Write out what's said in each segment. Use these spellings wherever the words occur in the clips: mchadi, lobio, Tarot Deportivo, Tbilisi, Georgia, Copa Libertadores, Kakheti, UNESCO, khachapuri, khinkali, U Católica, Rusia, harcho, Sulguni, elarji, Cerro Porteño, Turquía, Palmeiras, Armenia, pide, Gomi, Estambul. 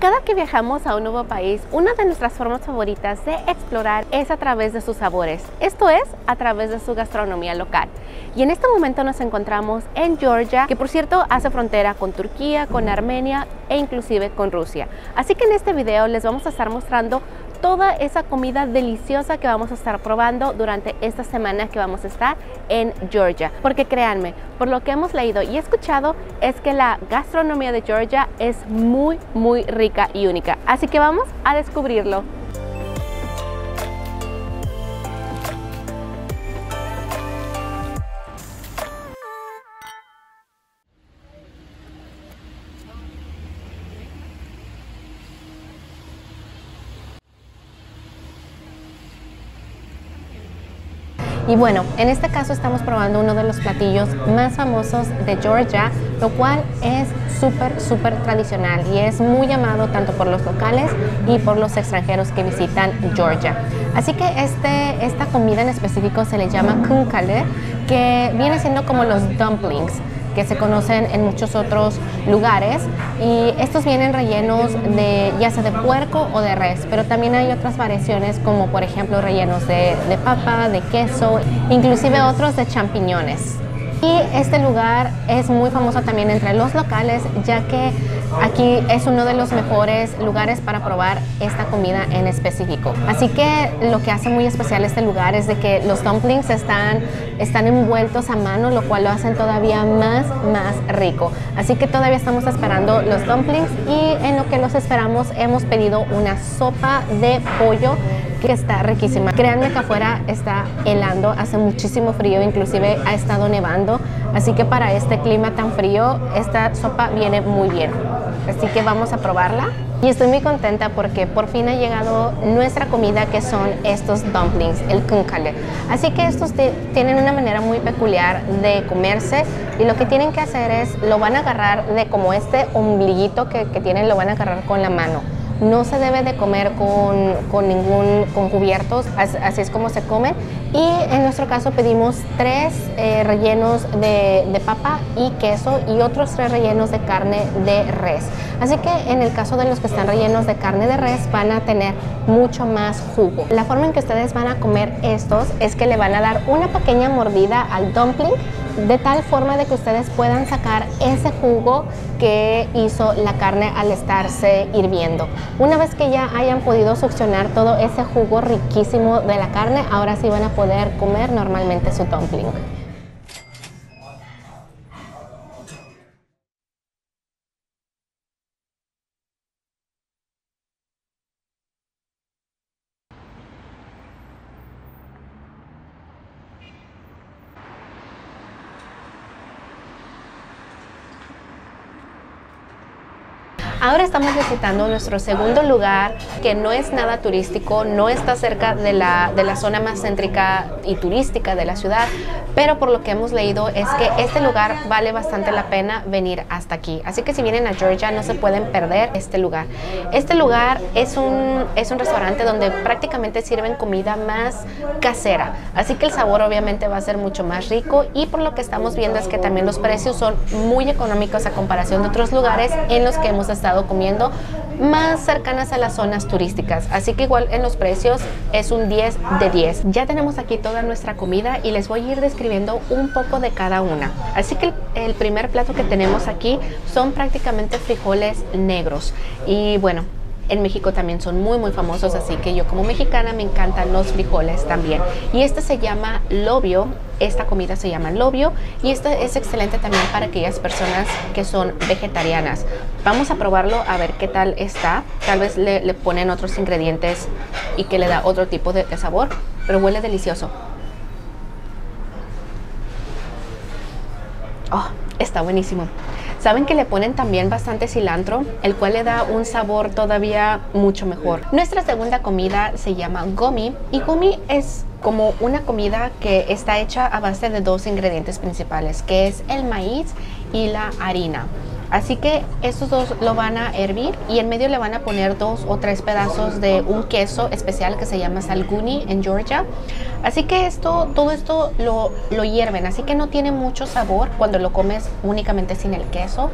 Cada que viajamos a un nuevo país, una de nuestras formas favoritas de explorar es a través de sus sabores, esto es, a través de su gastronomía local. Y en este momento nos encontramos en Georgia, que por cierto hace frontera con Turquía, con Armenia e inclusive con Rusia. Así que en este video les vamos a estar mostrando toda esa comida deliciosa que vamos a estar probando durante esta semana que vamos a estar en Georgia. Porque créanme, por lo que hemos leído y escuchado es que la gastronomía de Georgia es muy rica y única. Así que vamos a descubrirlo. Y bueno, en este caso estamos probando uno de los platillos más famosos de Georgia, lo cual es súper tradicional y es muy amado tanto por los locales y por los extranjeros que visitan Georgia. Así que esta comida en específico se le llama khinkali, que viene siendo como los dumplings que se conocen en muchos otros lugares, y estos vienen rellenos de ya sea de puerco o de res, pero también hay otras variaciones como por ejemplo rellenos de papa, de queso, inclusive otros de champiñones. Y este lugar es muy famoso también entre los locales, ya que aquí es uno de los mejores lugares para probar esta comida en específico. Así que lo que hace muy especial este lugar es de que los dumplings están envueltos a mano, lo cual lo hacen todavía más rico. Así que todavía estamos esperando los dumplings, y en lo que los esperamos hemos pedido una sopa de pollo que está riquísima. Créanme que afuera está helando, hace muchísimo frío, inclusive ha estado nevando, así que para este clima tan frío esta sopa viene muy bien. Así que vamos a probarla. Y estoy muy contenta porque por fin ha llegado nuestra comida, que son estos dumplings, el khinkali. Así que estos tienen una manera muy peculiar de comerse, y lo que tienen que hacer es, lo van a agarrar de como este ombliguito que tienen, lo van a agarrar con la mano. No se debe de comer con cubiertos, así es como se comen. Y en nuestro caso pedimos tres rellenos de papa y queso, y otros tres rellenos de carne de res. Así que en el caso de los que están rellenos de carne de res van a tener mucho más jugo. La forma en que ustedes van a comer estos es que le van a dar una pequeña mordida al dumpling, de tal forma de que ustedes puedan sacar ese jugo que hizo la carne al estarse hirviendo. Una vez que ya hayan podido succionar todo ese jugo riquísimo de la carne, ahora sí van a poder comer normalmente su dumpling. Ahora estamos visitando nuestro segundo lugar, que no es nada turístico, no está cerca de la zona más céntrica y turística de la ciudad, pero por lo que hemos leído es que este lugar vale bastante la pena venir hasta aquí. Así que si vienen a Georgia no se pueden perder este lugar. Este lugar es un restaurante donde prácticamente sirven comida más casera, así que el sabor obviamente va a ser mucho más rico, y por lo que estamos viendo es que también los precios son muy económicos a comparación de otros lugares en los que hemos estado comiendo más cercanas a las zonas turísticas. Así que igual en los precios es un 10 de 10. Ya tenemos aquí toda nuestra comida y les voy a ir describiendo un poco de cada una. Así que el primer plato que tenemos aquí son prácticamente frijoles negros, y bueno, en México también son muy famosos, así que yo como mexicana me encantan los frijoles también. Y este se llama lobio, esta comida se llama lobio, y esta es excelente también para aquellas personas que son vegetarianas. Vamos a probarlo a ver qué tal está. Tal vez le ponen otros ingredientes y que le da otro tipo de sabor, pero huele delicioso. Oh, está buenísimo. Saben que le ponen también bastante cilantro, el cual le da un sabor todavía mucho mejor. Nuestra segunda comida se llama Gomi, y Gomi es como una comida que está hecha a base de dos ingredientes principales, que es el maíz y la harina. Así que estos dos lo van a hervir, y en medio le van a poner dos o tres pedazos de un queso especial que se llama Sulguni en Georgia. Así que todo esto lo hierven, así que no tiene mucho sabor cuando lo comes únicamente sin el queso,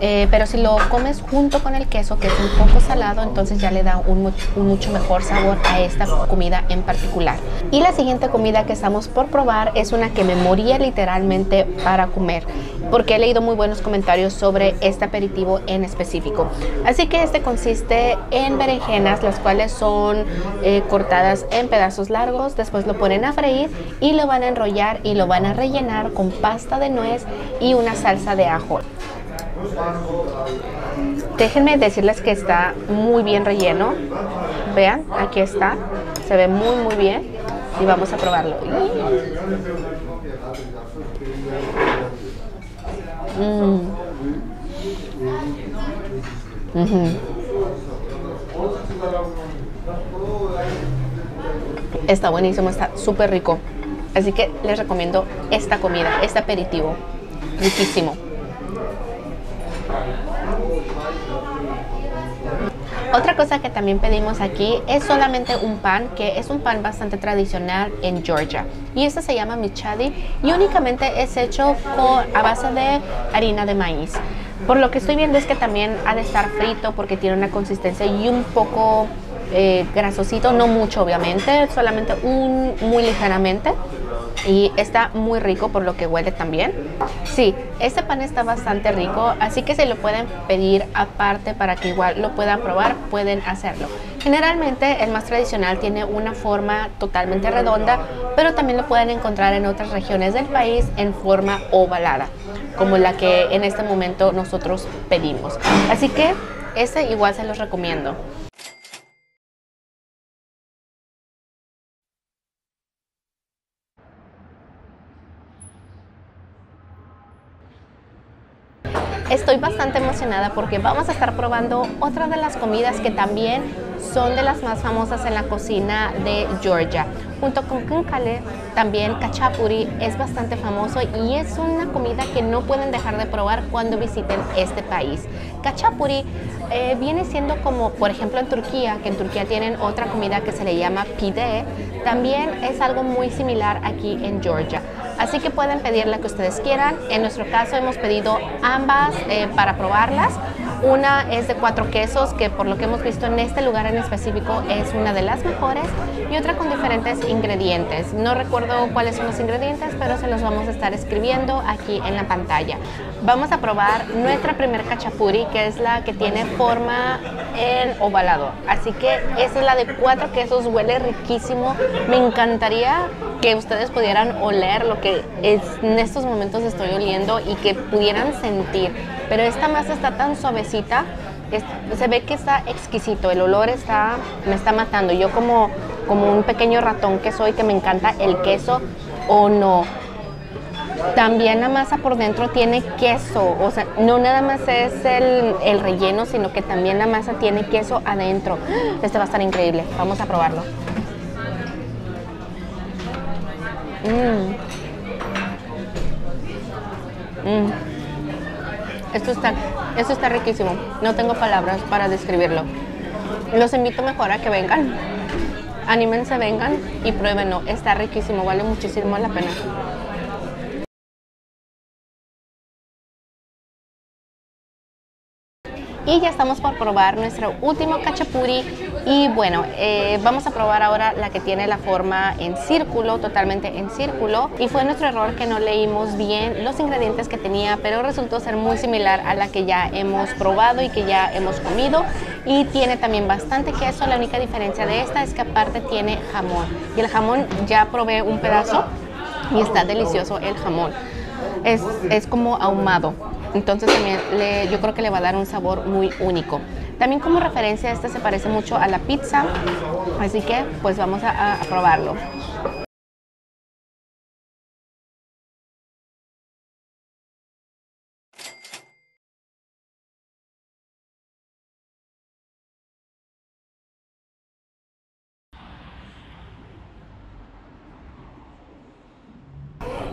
Pero si lo comes junto con el queso, que es un poco salado, entonces ya le da un mucho mejor sabor a esta comida en particular. Y la siguiente comida que estamos por probar es una que me moría literalmente para comer, porque he leído muy buenos comentarios sobre este aperitivo en específico. Así que este consiste en berenjenas, las cuales son cortadas en pedazos largos, después lo ponen a freír y lo van a enrollar y lo van a rellenar con pasta de nuez y una salsa de ajo. Déjenme decirles que está muy bien relleno. Vean, aquí está, se ve muy muy bien y vamos a probarlo. Está buenísimo, está súper rico. Así que les recomiendo esta comida, este aperitivo. Riquísimo. Otra cosa que también pedimos aquí es solamente un pan, que es un pan bastante tradicional en Georgia. Y este se llama mchadi y únicamente es hecho a base de harina de maíz. Por lo que estoy viendo es que también ha de estar frito porque tiene una consistencia y un poco grasosito, no mucho obviamente, solamente muy ligeramente. Y está muy rico por lo que huele también. Sí, este pan está bastante rico, así que si lo pueden pedir aparte para que igual lo puedan probar, pueden hacerlo. Generalmente el más tradicional tiene una forma totalmente redonda, pero también lo pueden encontrar en otras regiones del país en forma ovalada, como la que en este momento nosotros pedimos. Así que este igual se los recomiendo. Estoy bastante emocionada porque vamos a estar probando otra de las comidas que también son de las más famosas en la cocina de Georgia. Junto con khinkali, también khachapuri es bastante famoso y es una comida que no pueden dejar de probar cuando visiten este país. Khachapuri viene siendo como, por ejemplo, en Turquía, que en Turquía tienen otra comida que se le llama pide. También es algo muy similar aquí en Georgia. Así que pueden pedir la que ustedes quieran. En nuestro caso hemos pedido ambas para probarlas. Una es de 4 quesos, que por lo que hemos visto en este lugar en específico es una de las mejores, y otra con diferentes ingredientes. No recuerdo cuáles son los ingredientes, pero se los vamos a estar escribiendo aquí en la pantalla. Vamos a probar nuestra primer khachapuri, que es la que tiene forma en ovalado. Así que esa es la de 4 quesos, huele riquísimo. Me encantaría que ustedes pudieran oler lo que en estos momentos estoy oliendo y que pudieran sentir, pero esta masa está tan suavecita, se ve que está exquisito, el olor me está matando. Yo como un pequeño ratón que soy, que me encanta el queso, o no. También la masa por dentro tiene queso, o sea, no nada más es el relleno, sino que también la masa tiene queso adentro. Este va a estar increíble, vamos a probarlo. Esto está riquísimo. No tengo palabras para describirlo. Los invito mejor a que vengan. Anímense, vengan y pruébenlo. Está riquísimo, vale muchísimo la pena. Y ya estamos por probar nuestro último khachapuri. Y bueno, vamos a probar ahora la que tiene la forma en círculo, totalmente en círculo. Y fue nuestro error que no leímos bien los ingredientes que tenía, pero resultó ser muy similar a la que ya hemos probado y que ya hemos comido. Y tiene también bastante queso. La única diferencia de esta es que aparte tiene jamón. Y el jamón ya probé un pedazo y está delicioso el jamón. Es como ahumado. Entonces también yo creo que le va a dar un sabor muy único. También como referencia, esta se parece mucho a la pizza, así que pues vamos a probarlo.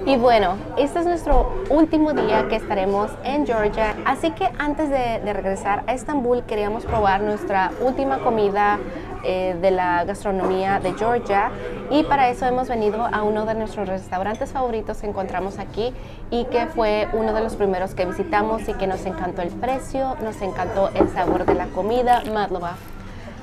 Y bueno, este es nuestro último día que estaremos en Georgia, así que antes de regresar a Estambul queríamos probar nuestra última comida de la gastronomía de Georgia, y para eso hemos venido a uno de nuestros restaurantes favoritos que encontramos aquí y que fue uno de los primeros que visitamos y que nos encantó el precio, nos encantó el sabor de la comida,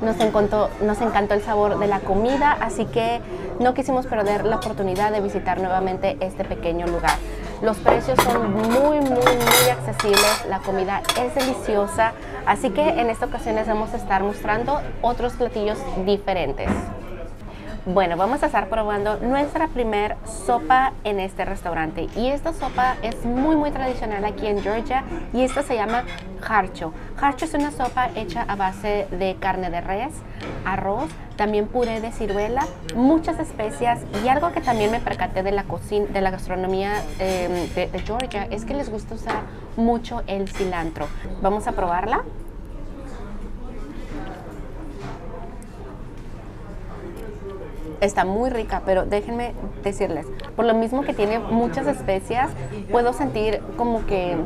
nos encantó el sabor de la comida, así que no quisimos perder la oportunidad de visitar nuevamente este pequeño lugar. Los precios son muy accesibles, la comida es deliciosa, así que en esta ocasión les vamos a estar mostrando otros platillos diferentes. Bueno, vamos a estar probando nuestra primer sopa en este restaurante y esta sopa es muy tradicional aquí en Georgia y esta se llama harcho. Harcho es una sopa hecha a base de carne de res, arroz, también puré de ciruela, muchas especias y algo que también me percaté de la cocina, de la gastronomía de Georgia es que les gusta usar mucho el cilantro. Vamos a probarla. Está muy rica, pero déjenme decirles, por lo mismo que tiene muchas especias, puedo sentir como que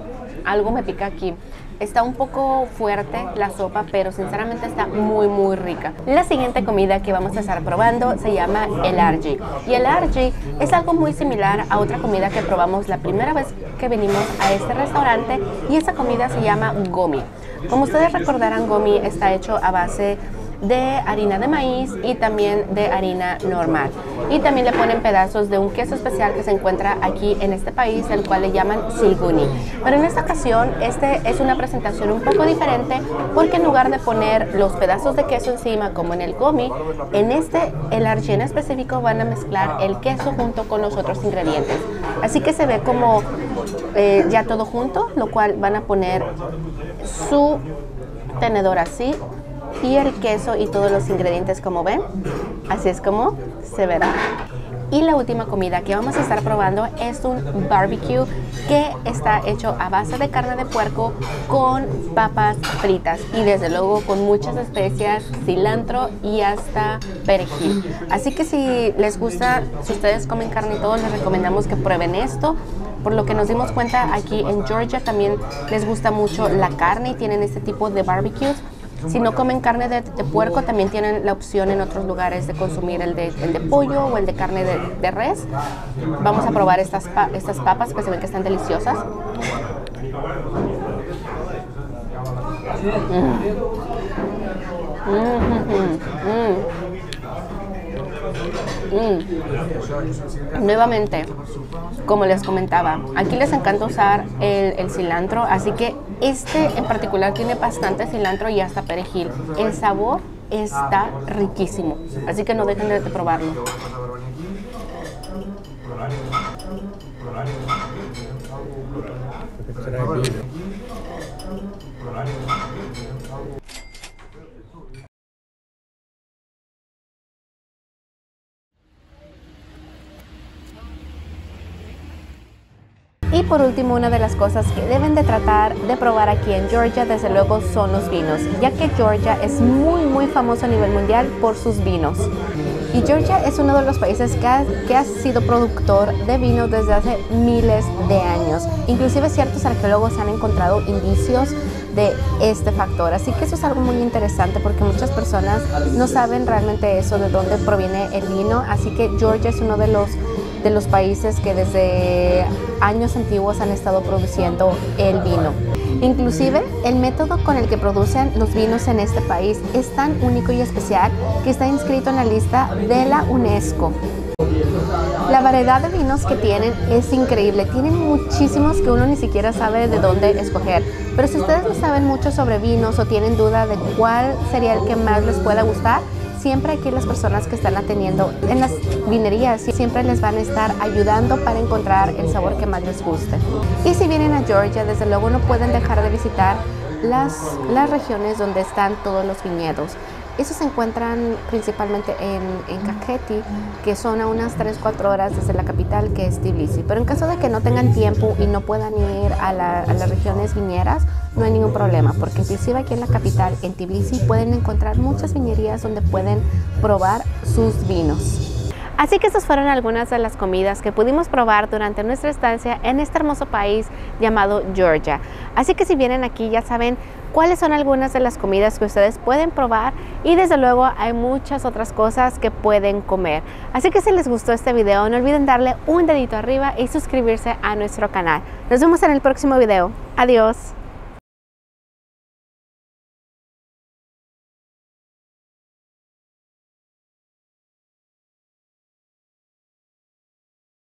algo me pica aquí. Está un poco fuerte la sopa, pero sinceramente está muy rica. La siguiente comida que vamos a estar probando se llama elarji. Y elarji es algo muy similar a otra comida que probamos la primera vez que venimos a este restaurante y esa comida se llama gomi. Como ustedes recordarán, gomi está hecho a base de harina de maíz y también de harina normal y también le ponen pedazos de un queso especial que se encuentra aquí en este país, el cual le llaman Sulguni, pero en esta ocasión es una presentación un poco diferente porque en lugar de poner los pedazos de queso encima como en el gomi, en este elarji en específico van a mezclar el queso junto con los otros ingredientes, así que se ve como ya todo junto, lo cual van a poner su tenedor así y el queso y todos los ingredientes, como ven, así es como se verá. Y la última comida que vamos a estar probando es un barbecue que está hecho a base de carne de puerco con papas fritas y desde luego con muchas especias, cilantro y hasta perejil. Así que si les gusta, si ustedes comen carne y todo, les recomendamos que prueben esto. Por lo que nos dimos cuenta, aquí en Georgia también les gusta mucho la carne y tienen este tipo de barbecues. Si no comen carne de puerco, también tienen la opción en otros lugares de consumir el de pollo o el de carne de res. Vamos a probar estas papas que se ven que están deliciosas. Nuevamente, como les comentaba, aquí les encanta usar el cilantro, así que este en particular tiene bastante cilantro y hasta perejil. El sabor está riquísimo, así que no dejen de probarlo. Y por último, una de las cosas que deben de tratar de probar aquí en Georgia, desde luego, son los vinos, ya que Georgia es muy famoso a nivel mundial por sus vinos. Y Georgia es uno de los países que ha sido productor de vinos desde hace miles de años. Inclusive ciertos arqueólogos han encontrado indicios de este factor. Así que eso es algo muy interesante porque muchas personas no saben realmente eso, de dónde proviene el vino. Así que Georgia es uno de los países que desde años antiguos han estado produciendo el vino. Inclusive, el método con el que producen los vinos en este país es tan único y especial que está inscrito en la lista de la UNESCO. La variedad de vinos que tienen es increíble, tienen muchísimos que uno ni siquiera sabe de dónde escoger, pero si ustedes no saben mucho sobre vinos o tienen duda de cuál sería el que más les pueda gustar, siempre aquí las personas que están atendiendo en las vinerías siempre les van a estar ayudando para encontrar el sabor que más les guste. Y si vienen a Georgia, desde luego no pueden dejar de visitar las regiones donde están todos los viñedos. Esos se encuentran principalmente en Kakheti, que son a unas 3-4 horas desde la capital, que es Tbilisi. Pero en caso de que no tengan tiempo y no puedan ir a las regiones viñeras, no hay ningún problema, porque inclusive aquí en la capital, en Tbilisi, pueden encontrar muchas viñerías donde pueden probar sus vinos. Así que estas fueron algunas de las comidas que pudimos probar durante nuestra estancia en este hermoso país llamado Georgia. Así que si vienen aquí, ya saben, cuáles son algunas de las comidas que ustedes pueden probar, y desde luego hay muchas otras cosas que pueden comer. Así que si les gustó este video, no olviden darle un dedito arriba y suscribirse a nuestro canal. Nos vemos en el próximo video. Adiós.